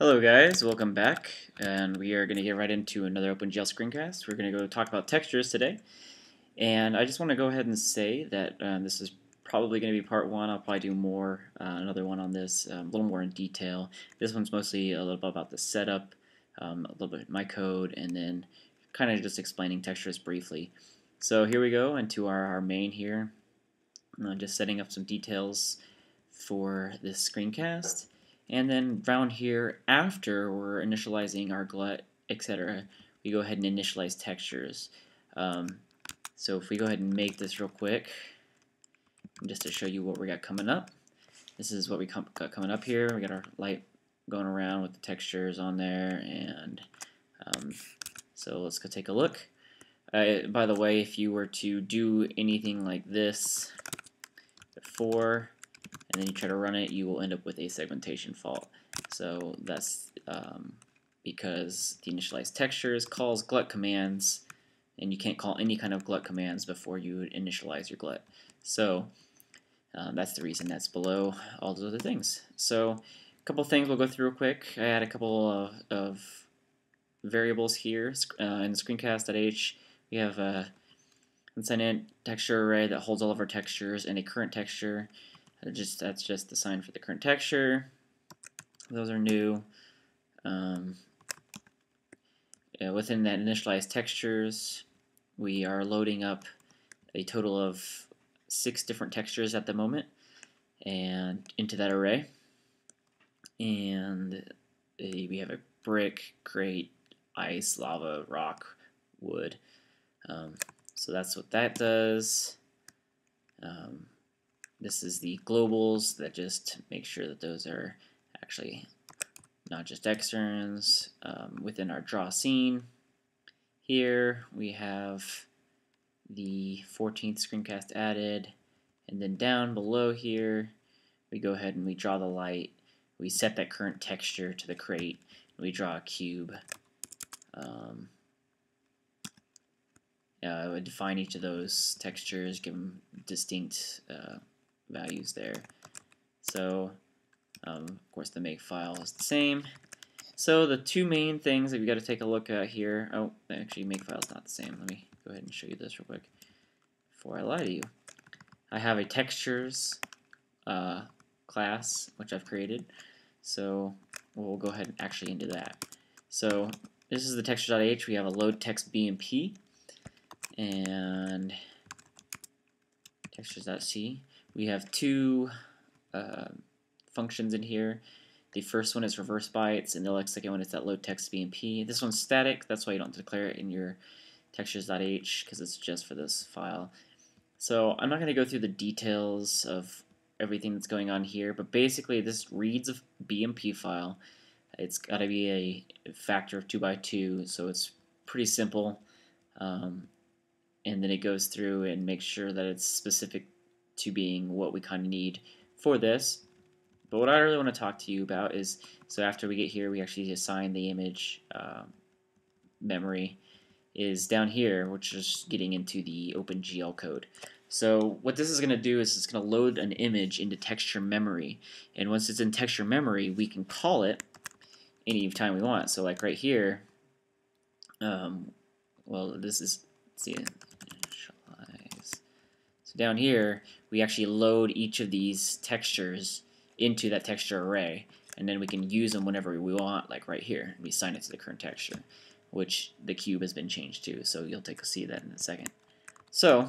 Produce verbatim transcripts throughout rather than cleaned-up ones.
Hello guys, welcome back, and we are going to get right into another OpenGL screencast. We're going to go talk about textures today, and I just want to go ahead and say that um, this is probably going to be part one. I'll probably do more, uh, another one on this, um, a little more in detail. This one's mostly a little bit about the setup, um, a little bit my code, and then kind of just explaining textures briefly. So here we go into our, our main here. I'm just setting up some details for this screencast. And then round here, after we're initializing our glut, et cetera, we go ahead and initialize textures. Um, so if we go ahead and make this real quick, just to show you what we got coming up. This is what we com got coming up here. We got our light going around with the textures on there, and um, so let's go take a look. Uh, by the way, if you were to do anything like this before, and then you try to run it, you will end up with a segmentation fault. So that's um, because the initialize textures calls glut commands, and you can't call any kind of glut commands before you initialize your glut. So um, that's the reason that's below all those other things. So a couple things we'll go through real quick. I had a couple of, of variables here uh, in the screencast.h. We have a consentant texture array that holds all of our textures and a current texture. Just that's just the sign for the current texture. Those are new. Um, yeah, within that initialized textures, we are loading up a total of six different textures at the moment, and into that array. And we have a brick, crate, ice, lava, rock, wood. Um, so that's what that does. Um, This is the globals that just make sure that those are actually not just externs. Um, within our draw scene here, we have the fourteenth screencast added. And then down below here, we go ahead and we draw the light. We set that current texture to the crate. We draw a cube. Um, yeah, I would define each of those textures, give them distinct uh, values there. So um, of course the makefile is the same. So the two main things that we got to take a look at here. Oh, actually makefile is not the same. Let me go ahead and show you this real quick before I lie to you. I have a textures uh, class which I've created. So we'll go ahead and actually into that. So this is the textures.h. We have a load text B M P and textures.c. We have two uh, functions in here. The first one is reverse bytes, and the second one is that load text B M P. This one's static, that's why you don't declare it in your textures.h, because it's just for this file. So I'm not going to go through the details of everything that's going on here, but basically this reads a B M P file. It's got to be a factor of two by two, so it's pretty simple. Um, and then it goes through and makes sure that it's specific to being what we kind of need for this. But what I really want to talk to you about is, so after we get here, we actually assign the image um, memory is down here, which is getting into the OpenGL code. So what this is going to do is it's going to load an image into texture memory, and once it's in texture memory, we can call it any time we want. So like right here, um, well this is, let's see, down here we actually load each of these textures into that texture array, and then we can use them whenever we want, like right here. We assign it to the current texture, which the cube has been changed to, so you'll take a see that in a second. So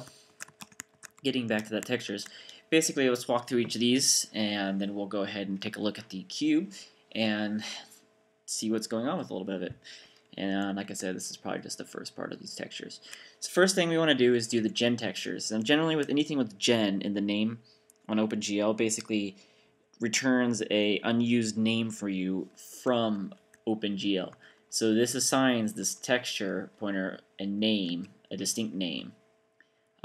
getting back to that textures, basically let's walk through each of these, and then we'll go ahead and take a look at the cube and see what's going on with a little bit of it. And like I said, this is probably just the first part of these textures. So first thing we want to do is do the gen textures. And generally with anything with gen in the name on OpenGL, basically returns a unused name for you from OpenGL. So this assigns this texture pointer a name, a distinct name.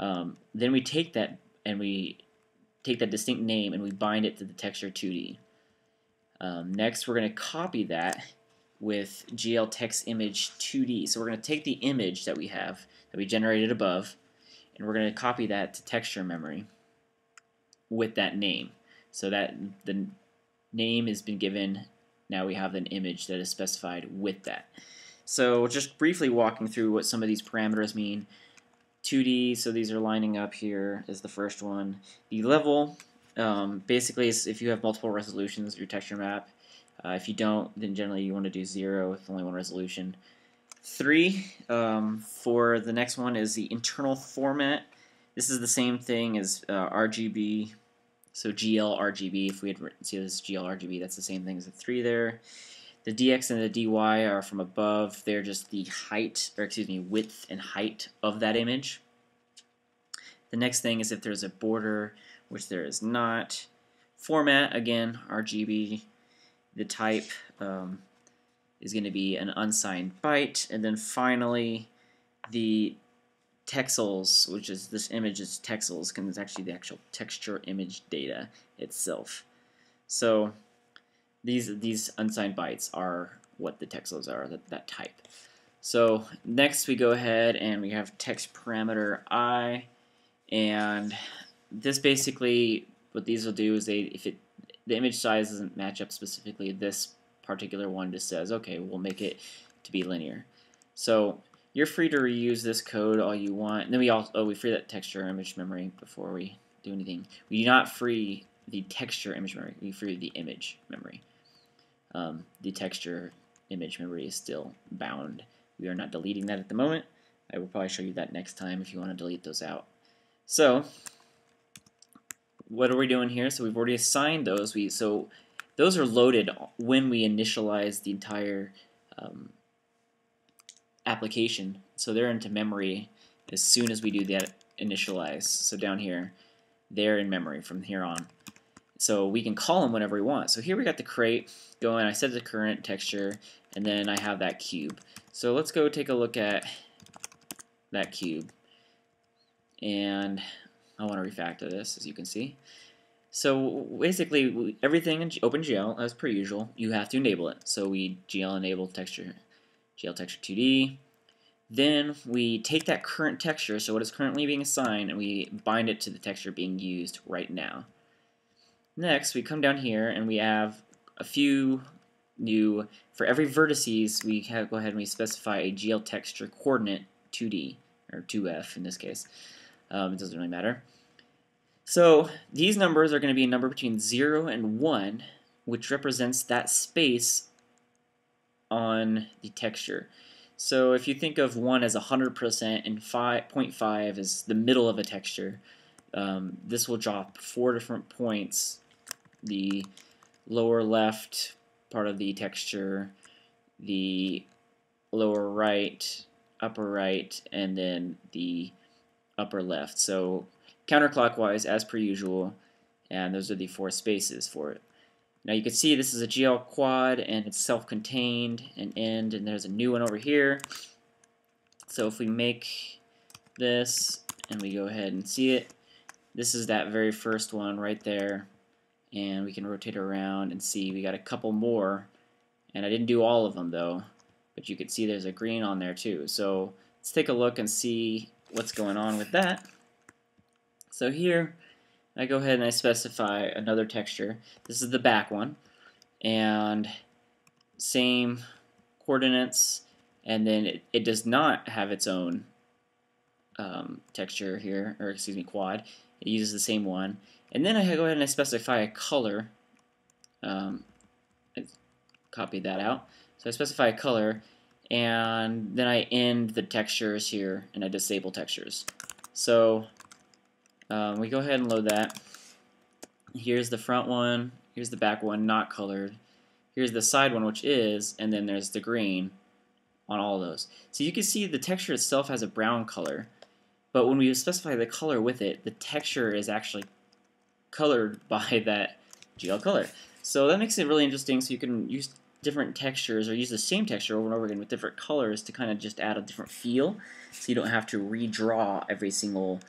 Um, then we take that and we take that distinct name and we bind it to the texture two D. Um, next we're going to copy that with glTexImage two D. So we're going to take the image that we have, that we generated above, and we're going to copy that to texture memory with that name. So that the name has been given now we have an image that is specified with that. So just briefly walking through what some of these parameters mean. two D, so these are lining up here, is the first one. The level, um, basically is if you have multiple resolutions, your texture map. Uh, if you don't, then generally you want to do zero with only one resolution. Three, um, for the next one is the internal format. This is the same thing as uh, R G B, so G L R G B, if we had written, see this G L R G B, that's the same thing as the three there. The D X and the D Y are from above. They're just the height, or excuse me, width and height of that image. The next thing is if there's a border, which there is not. Format, again, R G B. The type um, is going to be an unsigned byte. And then finally, the texels, which is this image's texels, because it's actually the actual texture image data itself. So These, these unsigned bytes are what the texels are, that, that type. So next we go ahead and we have text parameter I, and this basically, what these will do is they, if it, the image size doesn't match up specifically, this particular one just says, okay, we'll make it to be linear. So you're free to reuse this code all you want. And then we also, oh, we free that texture image memory before we do anything. We do not free the texture image memory, we free the image memory. Um, the texture image memory is still bound. We are not deleting that at the moment. I will probably show you that next time if you want to delete those out. So what are we doing here? So we've already assigned those. We so those are loaded when we initialize the entire um, application. So they're into memory as soon as we do that initialize. So down here, they're in memory from here on. So we can call them whenever we want. So here we got the crate going. I set the current texture, and then I have that cube. So let's go take a look at that cube. And I want to refactor this, as you can see. So basically, everything in OpenGL, as per usual, you have to enable it. So we glEnable texture, glTexture two D. Then we take that current texture, so what is currently being assigned, and we bind it to the texture being used right now. Next, we come down here and we have a few new, for every vertices, we have, go ahead and we specify a glTexCoord two D, or two F in this case. Um, it doesn't really matter. So these numbers are going to be a number between zero and one, which represents that space on the texture. So if you think of one as one hundred percent and five point five is the middle of a texture, um, this will drop four different points. The lower left part of the texture, the lower right, upper right, and then the upper left. So counterclockwise as per usual, and those are the four spaces for it. Now you can see this is a glQuad, and it's self-contained and end, and there's a new one over here. So if we make this and we go ahead and see it, this is that very first one right there, and we can rotate around and see we got a couple more, and I didn't do all of them though, but you can see there's a green on there too. So let's take a look and see what's going on with that. So here I go ahead and I specify another texture. This is the back one, and same coordinates, and then it, it does not have its own um, texture here, or excuse me, quad. It uses the same one. And then I go ahead and I specify a color. Um, copy that out. So I specify a color, and then I end the textures here, and I disable textures. So Um, we go ahead and load that. Here's the front one, here's the back one, not colored. Here's the side one, which is, and then there's the green on all those. So you can see the texture itself has a brown color, but when we specify the color with it, the texture is actually colored by that G L color. So that makes it really interesting, so you can use different textures or use the same texture over and over again with different colors to kind of just add a different feel, so you don't have to redraw every single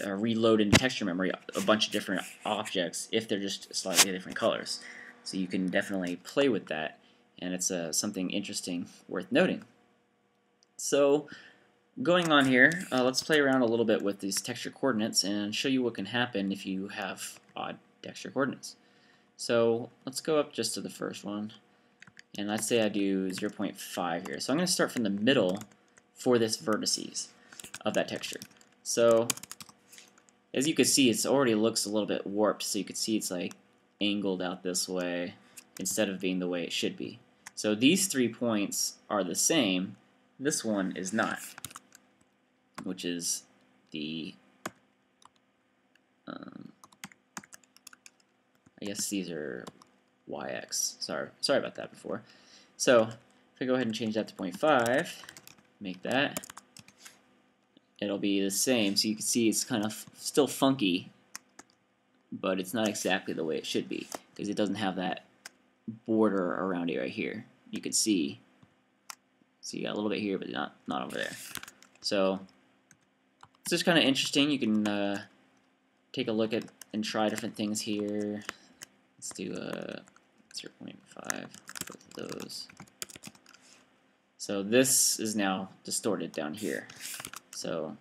Uh, reload in texture memory a bunch of different objects if they're just slightly different colors. So you can definitely play with that, and it's uh, something interesting worth noting. So going on here, uh, let's play around a little bit with these texture coordinates and show you what can happen if you have odd texture coordinates. So let's go up just to the first one, and let's say I do zero point five here. So I'm going to start from the middle for this vertices of that texture. So as you can see, it already looks a little bit warped, so you can see it's like angled out this way instead of being the way it should be. So these three points are the same, this one is not, which is the, um, I guess these are Y X, sorry, sorry about that before. So if I go ahead and change that to zero point five, make that, it'll be the same, so you can see it's kind of still funky, but it's not exactly the way it should be, because it doesn't have that border around it right here. You can see, so you got a little bit here, but not not over there. So it's just kind of interesting. You can uh, take a look at and try different things here. Let's do uh, zero point five for those. So this is now distorted down here. So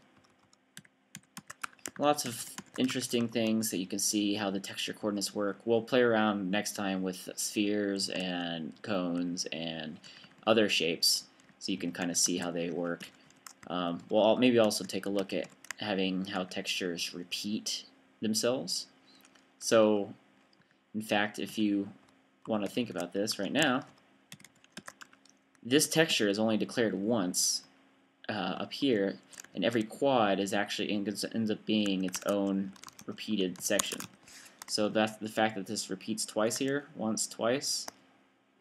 lots of interesting things that you can see how the texture coordinates work. We'll play around next time with spheres and cones and other shapes, so you can kind of see how they work. Um, we'll maybe also take a look at having how textures repeat themselves. So in fact, if you want to think about this right now, this texture is only declared once uh, up here, and every quad is actually ends up being its own repeated section. So that's the fact that this repeats twice here, once, twice,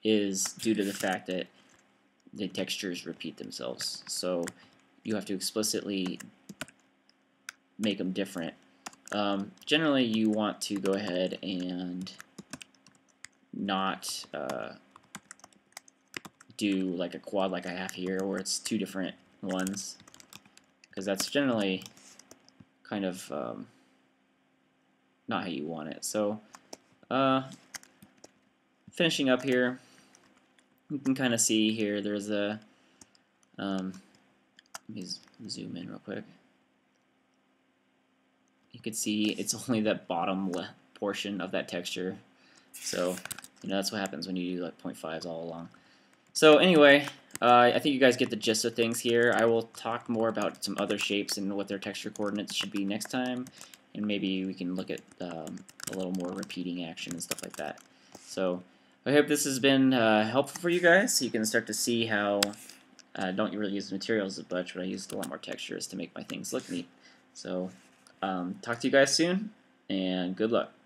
is due to the fact that the textures repeat themselves. So you have to explicitly make them different. Um, generally, you want to go ahead and not uh, do like a quad like I have here, where it's two different ones, because that's generally kind of um, not how you want it. So uh, finishing up here, you can kind of see here there's a um, let me zoom in real quick. You can see it's only that bottom left portion of that texture, so you know that's what happens when you do like zero point fives all along. So anyway, Uh, I think you guys get the gist of things here. I will talk more about some other shapes and what their texture coordinates should be next time, and maybe we can look at um, a little more repeating action and stuff like that. So I hope this has been uh, helpful for you guys, so you can start to see how I uh, don't really use materials as much, but I used a lot more textures to make my things look neat. So um, talk to you guys soon, and good luck.